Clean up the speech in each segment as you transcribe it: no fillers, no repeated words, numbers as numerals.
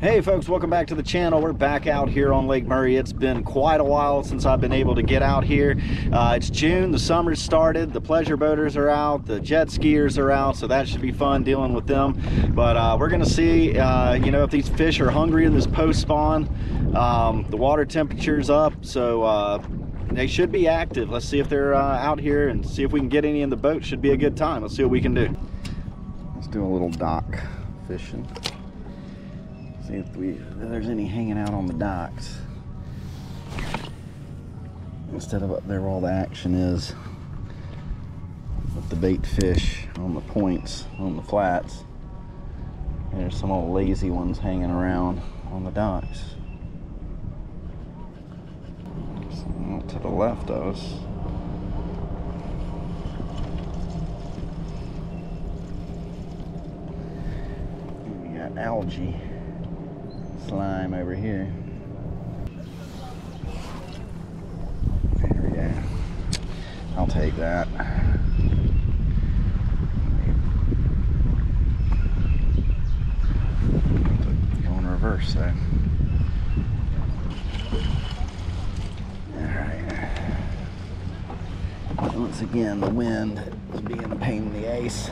Hey folks, welcome back to the channel. We're back out here on Lake Murray. It's been quite a while since I've been able to get out here. It's June, the summer's started, the pleasure boaters are out, the jet skiers are out, so that should be fun dealing with them. But we're gonna see you know, if these fish are hungry in this post-spawn. The water temperature's up, so they should be active. Let's see if they're out here and see if we can get any in the boat. Should be a good time. Let's see what we can do. Let's do a little dock fishing. See if there's any hanging out on the docks instead of up there where all the action is with the bait fish on the points, on the flats. And there's some old lazy ones hanging around on the docks. Something to the left of us. And we got algae. Slime over here. There we go. I'll take that. Go in reverse though. Alright. Once again, the wind is being a pain in the ass.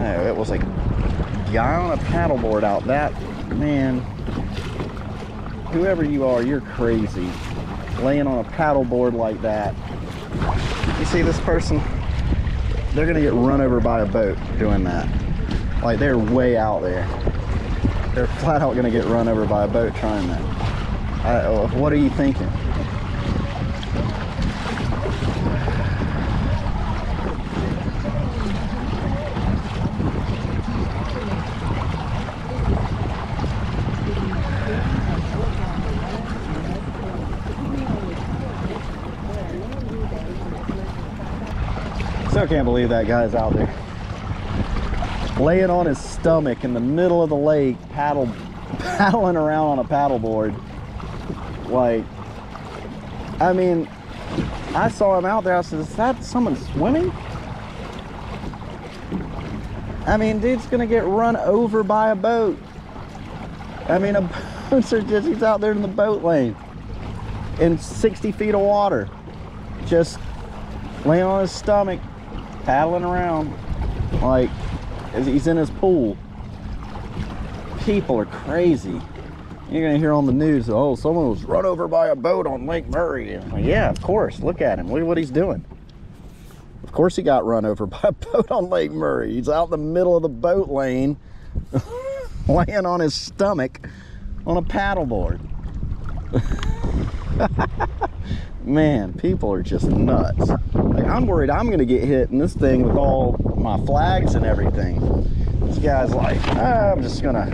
Oh, it was like guy on a paddleboard out that, man, whoever you are, you're crazy, laying on a paddleboard like that. You see this person? They're gonna get run over by a boat doing that. Like, they're way out there. They're flat out gonna get run over by a boat trying that. What are you thinking? I can't believe that guy's out there laying on his stomach in the middle of the lake, paddling around on a paddleboard. Like, I mean, I saw him out there. I said, is that someone swimming? I mean, dude's gonna get run over by a boat. I mean, a boat's just, he's out there in the boat lane in 60 feet of water, just laying on his stomach, paddling around like he's in his pool. People are crazy. You're gonna hear on the news, oh, someone was run over by a boat on Lake Murray. Well, yeah, of course. Look at him. Look at what he's doing. Of course he got run over by a boat on Lake Murray. He's out in the middle of the boat lane laying on his stomach on a paddleboard. Man, people are just nuts. Like, I'm worried I'm gonna get hit in this thing with all my flags and everything. This guy's like, ah, I'm just gonna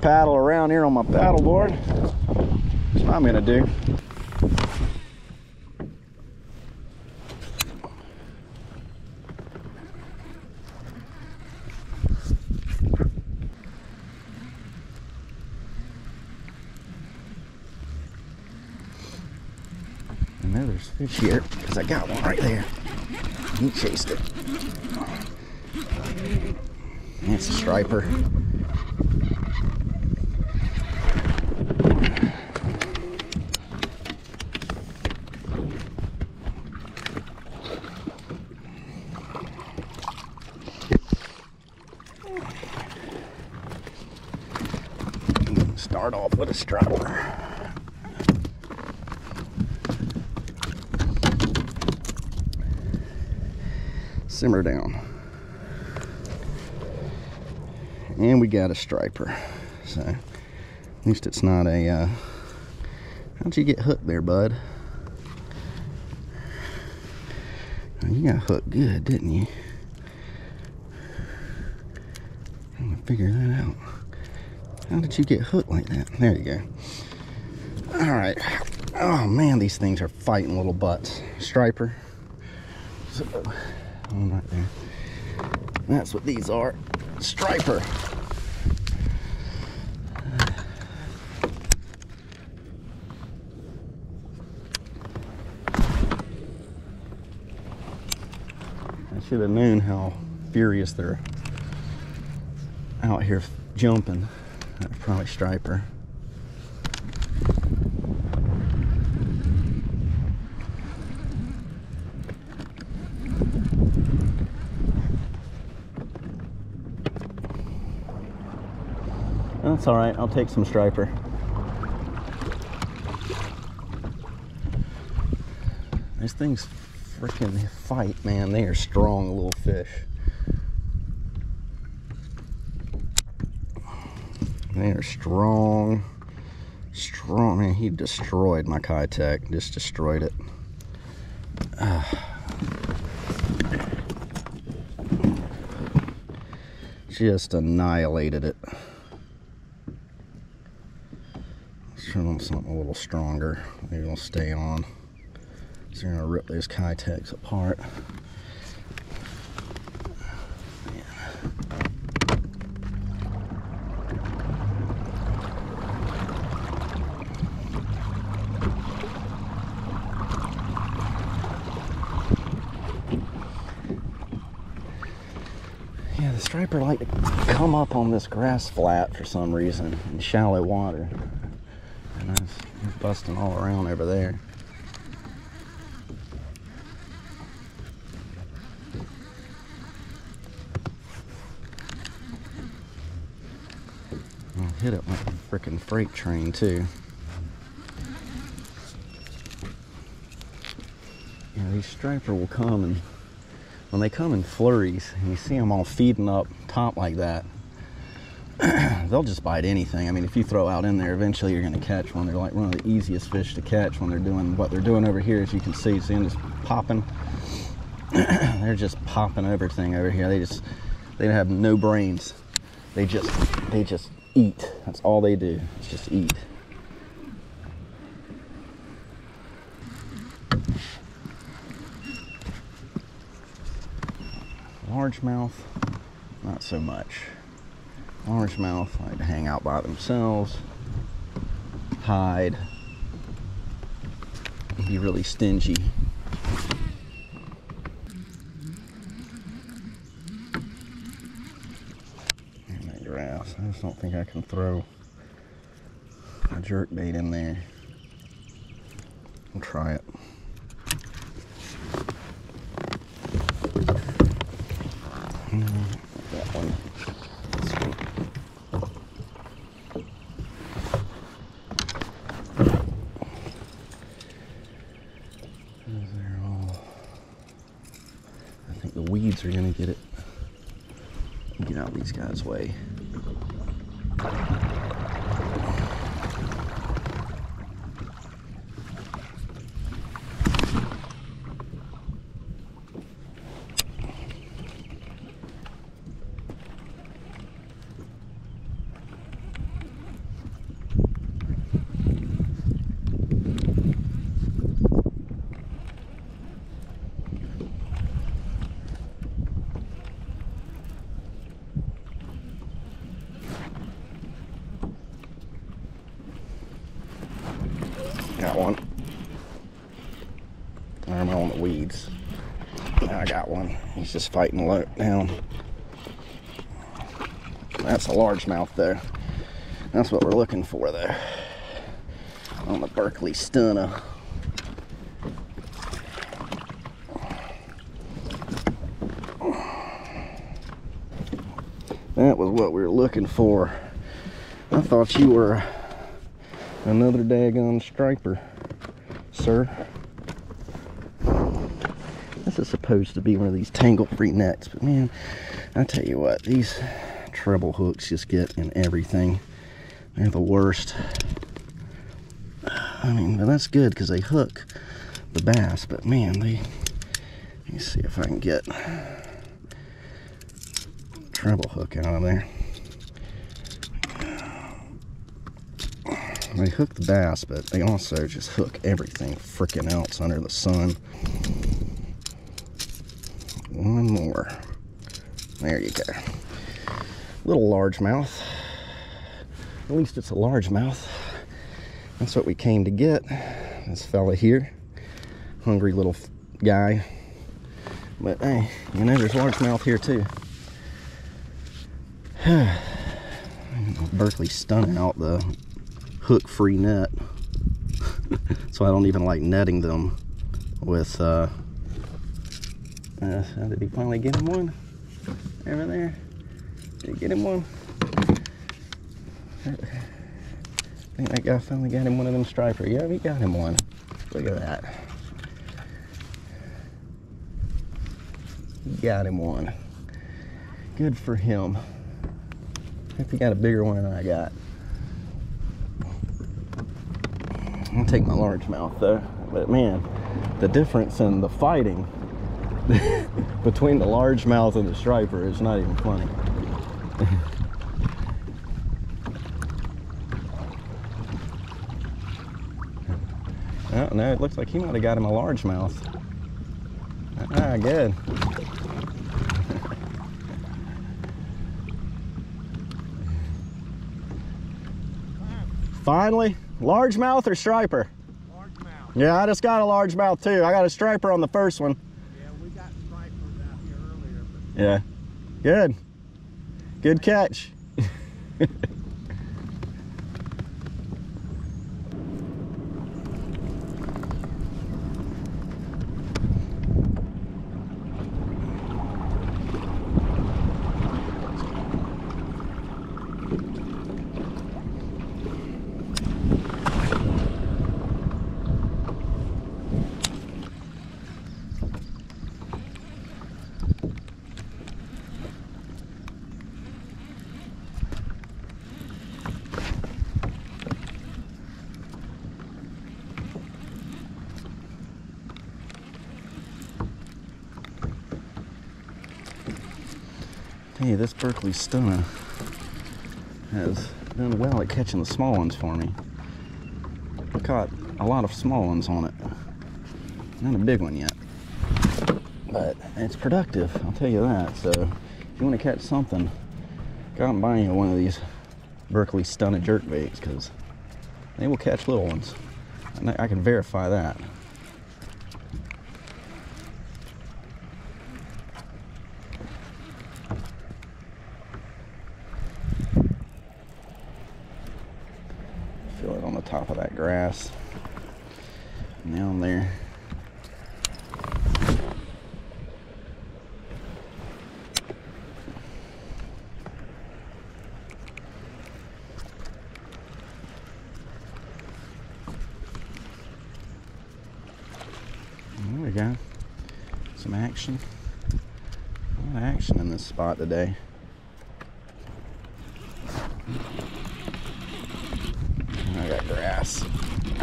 paddle around here on my paddleboard. That's what I'm gonna do. There's fish here because I got one right there. He chased it. It's a striper. Start off with a striper. Simmer down, and we got a striper, so at least it's not a how'd you get hooked there, bud? You got hooked good, didn't you? I'm gonna figure that out. How did you get hooked like that? There you go. All right. Oh man, these things are fighting little butts. Striper, so, right there. That's what these are. Striper. I should have known how furious they're out here jumping. That's probably striper. That's all right, I'll take some striper. These things freaking fight, man. They are strong little fish. They are strong, strong. Man, he destroyed my Kitech, just destroyed it. Just annihilated it. Let's turn on something a little stronger. Maybe it'll stay on. So you're gonna rip those Kitechs apart. The striper like to come up on this grass flat for some reason in shallow water, and I was busting all around over there. I'll hit it like a freaking freight train too. Yeah, these striper will come and. When they come in flurries and you see them all feeding up top like that, they'll just bite anything. I mean, if you throw out in there, eventually you're going to catch one. They're like one of the easiest fish to catch when they're doing what they're doing over here. As you can see, see them just popping. They're just popping everything over here. They have no brains. They just eat. That's all they do. It's just eat. Largemouth, not so much. Largemouth like to hang out by themselves, hide, be really stingy. And that grass, I just don't think I can throw a jerkbait in there. I'll try it. That one. They're all, I think the weeds are gonna get it. Get out of these guys' way. Got one. Where am I on the weeds? I got one. He's just fighting low down. That's a largemouth though. That's what we're looking for though. On the Berkley Stunna. That was what we were looking for. I thought you were another daggone striper, sir. This is supposed to be one of these tangle-free nets, but man, I tell you what, these treble hooks just get in everything. They're the worst. I mean, well, that's good because they hook the bass, but man, they. Let me see if I can get a treble hook out of there. They hook the bass, but they also just hook everything freaking else under the sun. One more. There you go. Little largemouth. At least it's a largemouth. That's what we came to get. This fella here. Hungry little guy. But hey, you know there's largemouth here too. Berkley Stunna out the hook-free net. So I don't even like netting them with, did he finally get him one? Over there? Did he get him one? I think that guy finally got him one of them striper. Yeah, he got him one. Look at that. He got him one. Good for him. I think he got a bigger one than I got. I'll take my largemouth though. But man, the difference in the fighting between the largemouth and the striper is not even funny. Oh, no, it looks like he might have got him a largemouth. Ah, good. Finally, largemouth or striper? Largemouth. Yeah, I just got a largemouth too. I got a striper on the first one. Yeah, we got stripers out here earlier. But yeah, good. Good catch. Hey, this Berkley Stunna has done well at catching the small ones for me. I caught a lot of small ones on it. Not a big one yet. But it's productive, I'll tell you that. So if you want to catch something, go out and buy you one of these Berkley Stunna jerk baits, because they will catch little ones. I can verify that. Feel it on the top of that grass down there. There we go. Some action. A lot of action in this spot today.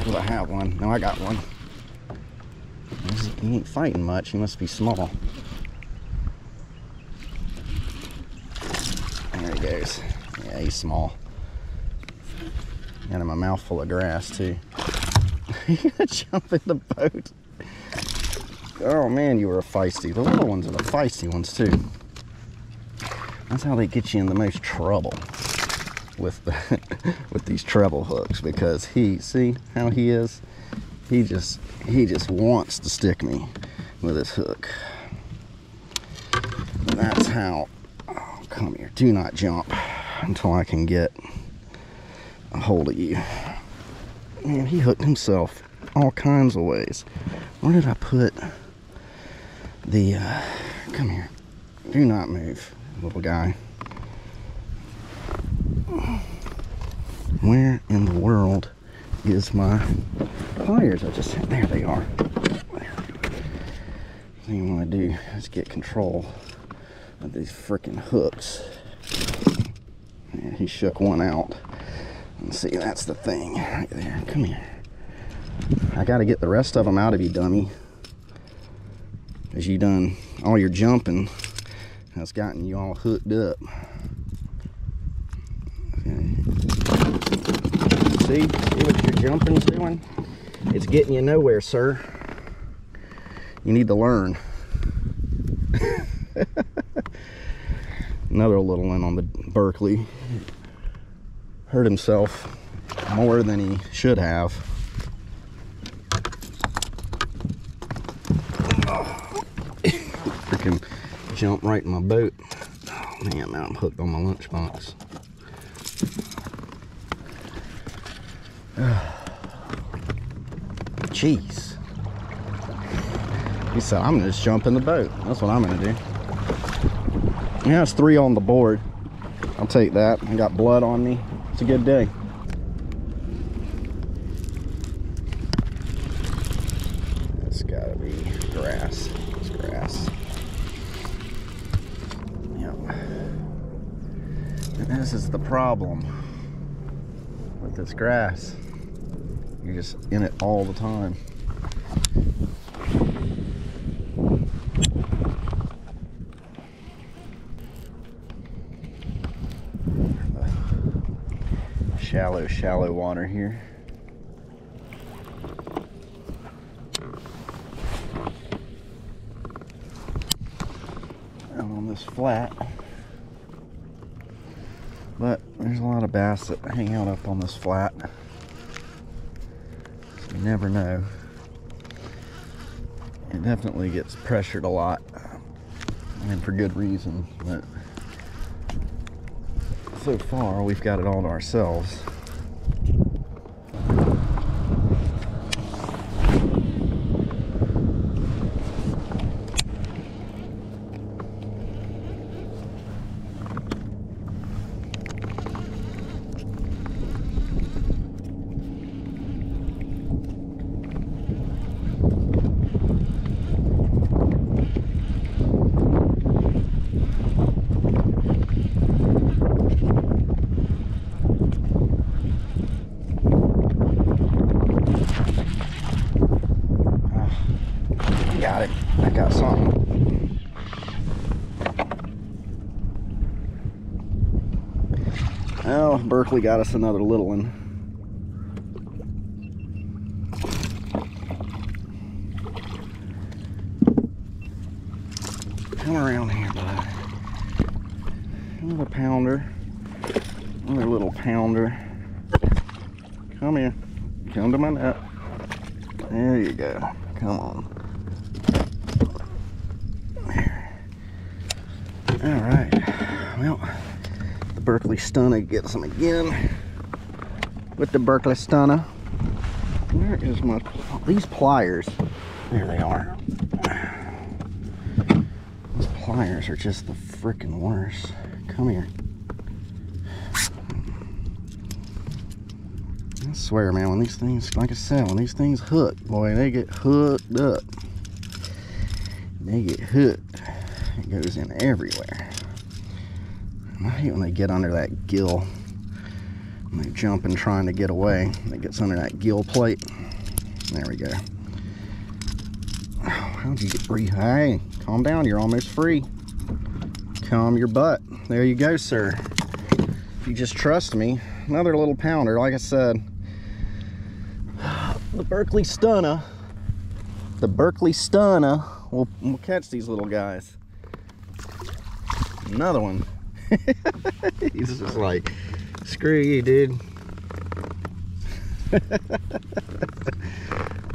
Well, I have one. No, I got one. He ain't fighting much. He must be small. There he goes. Yeah, he's small. Got him a mouthful of grass, too. He's gonna jump in the boat. Oh, man, you were a feisty. The little ones are the feisty ones, too. That's how they get you in the most trouble. With these treble hooks, because he, see how he is? He just wants to stick me with his hook. And that's how, oh, come here, do not jump until I can get a hold of you. Man, he hooked himself all kinds of ways. Where did I put the, come here, do not move, little guy. Where in the world is my pliers? There they are. The thing I want to do is get control of these freaking hooks. And he shook one out. And see, that's the thing right there. Come here. I got to get the rest of them out of you, dummy. Because you done all your jumping has gotten you all hooked up. See what your jumping's doing? It's getting you nowhere, sir. You need to learn. Another little one on the Berkley. Hurt himself more than he should have. Oh. Freaking jump right in my boat. Oh, Yeah, now I'm hooked on my lunchbox. Jeez. He said, I'm gonna just jump in the boat. That's what I'm gonna do. Yeah, it's 3 on the board. I'll take that. I got blood on me. It's a good day. That's gotta be grass. It's grass. Yep. And this is the problem with this grass. You're just in it all the time. Shallow, shallow water here. I'm on this flat, but there's a lot of bass that hang out up on this flat. You never know. It definitely gets pressured a lot, and for good reason, but so far we've got it all to ourselves. Well, Berkley got us another little one. Come around here, bud. Another pounder. Another little pounder. Come here. Come to my net. There you go. Come on. There. All right. Well, Berkley Stunna gets them again with the Berkley Stunna. Where is my, these pliers? There they are. These pliers are just the freaking worst. Come here. I swear, man, when these things, like I said, when these things hook, boy, they get hooked up. They get hooked. It goes in everywhere. I hate when they get under that gill and they jump and trying to get away. It gets under that gill plate. There we go. Oh, how'd you get free? Hey, calm down. You're almost free. Calm your butt. There you go, sir. If you just trust me. Another little pounder. Like I said, the Berkley Stunna. The Berkley Stunna will catch these little guys. Another one. He's just like, screw you, dude.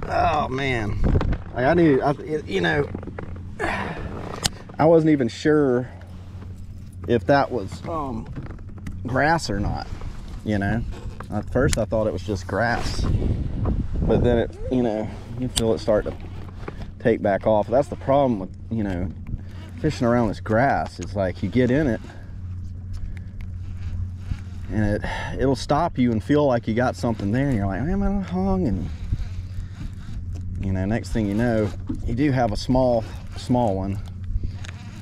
Oh man, like I knew, you know, I wasn't even sure if that was grass or not. You know, at first I thought it was just grass, but then it, you know, you feel it start to take back off. That's the problem with, you know, fishing around this grass. It's like you get in it, and it'll stop you and feel like you got something there, and you're like, am I not hung? And you know, next thing you know, you do have a small one.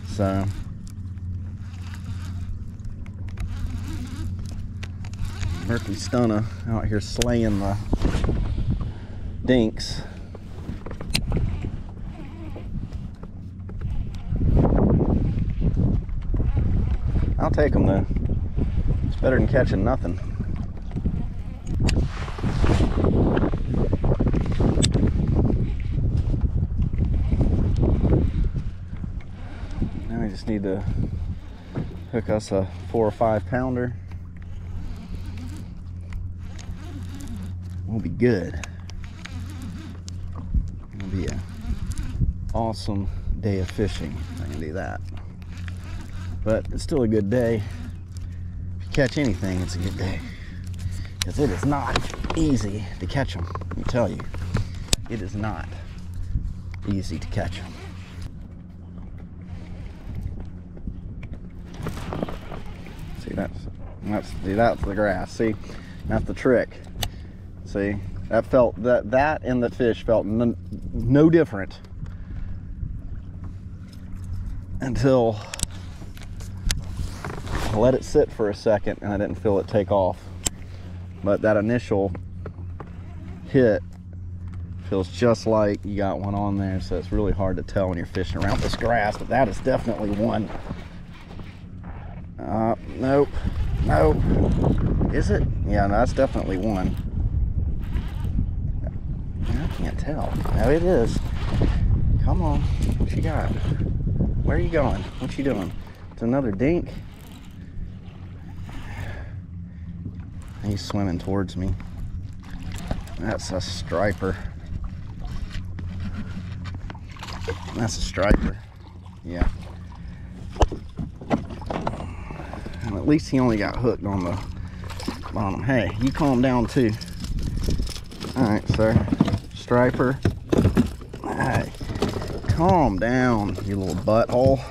So Berkley Stunna out here slaying the dinks. I'll take them though. Better than catching nothing. Now we just need to hook us a 4 or 5 pounder. We'll be good. It'll be an awesome day of fishing. I can do that. But it's still a good day. If you catch anything, it's a good day. Because it is not easy to catch them. Let me tell you, it is not easy to catch them. See, that's the grass. See, that's the trick. See, that felt that and the fish felt no different until I let it sit for a second and I didn't feel it take off. But that initial hit feels just like you got one on there, so it's really hard to tell when you're fishing around this grass, but that is definitely one. Nope. No. Is it? Yeah, no, that's definitely one. I can't tell. No, it is. Come on. What you got? Where are you going? What you doing? It's another dink. He's swimming towards me. That's a striper. That's a striper. Yeah. And at least he only got hooked on the bottom. Hey, you calm down too. Alright, sir. Striper. Hey, calm down, you little butthole.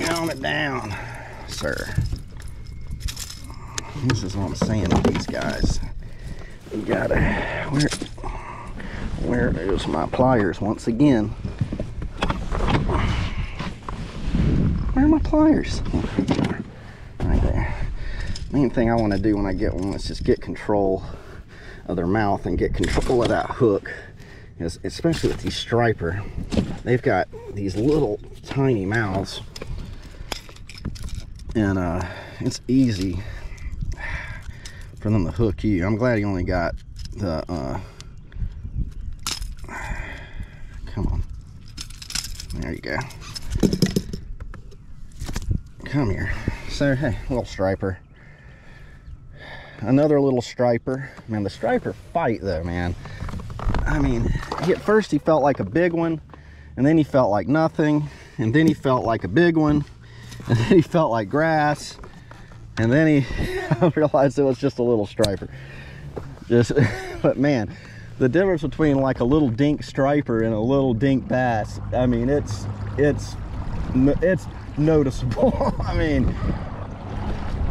Calm it down, sir. This is what I'm saying to these guys. You gotta, where is my pliers once again? Where are my pliers? Right there. Main thing I want to do when I get one is just get control of their mouth and get control of that hook. Because especially with these striper, they've got these little tiny mouths. And it's easy for them to hook you. I'm glad he only got the come on, there you go, come here. So hey, little striper, another little striper. Man, the striper fight though, man. I mean, at first he felt like a big one, and then he felt like nothing, and then he felt like a big one, and then he felt like grass. And then I realized it was just a little striper. But man, the difference between like a little dink striper and a little dink bass, I mean, it's noticeable. I mean,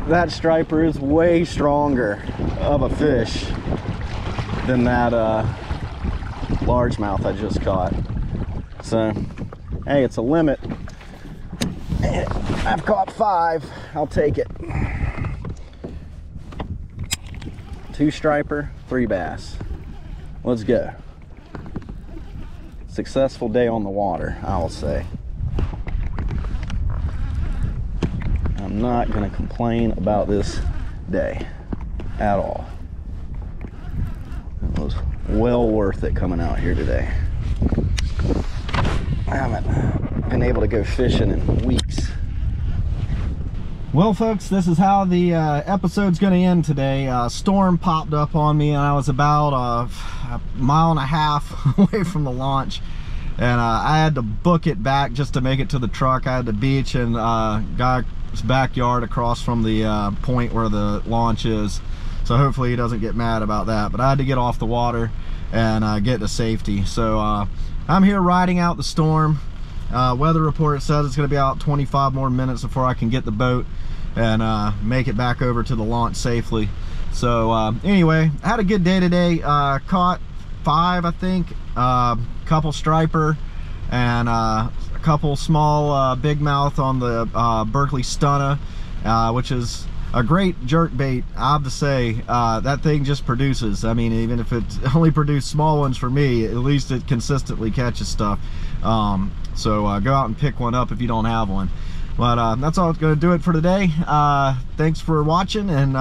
that striper is way stronger of a fish than that largemouth I just caught. So, hey, it's a limit. I've caught 5. I'll take it. 2 striper, 3 bass. Let's go. Successful day on the water, I'll say. I'm not going to complain about this day at all. It was well worth it coming out here today. I haven't been able to go fishing in weeks. Well, folks, this is how the episode's going to end today. Storm popped up on me, and I was about a mile and a half away from the launch, and I had to book it back just to make it to the truck. I had the beach and guy's backyard across from the point where the launch is, so hopefully he doesn't get mad about that. But I had to get off the water and get to safety. So I'm here riding out the storm. Weather report says it's going to be out 25 more minutes before I can get the boat and make it back over to the launch safely. So anyway, I had a good day today. Caught 5, I think, couple striper and a couple small bigmouth on the Berkley Stunna, which is a great jerk bait, I have to say. That thing just produces. I mean, even if it only produced small ones for me, at least it consistently catches stuff. So go out and pick one up if you don't have one. But that's all. It's going to do it for today. Thanks for watching, and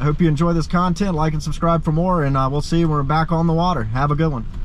hope you enjoy this content. Like and subscribe for more, and we'll see you when we're back on the water. Have a good one.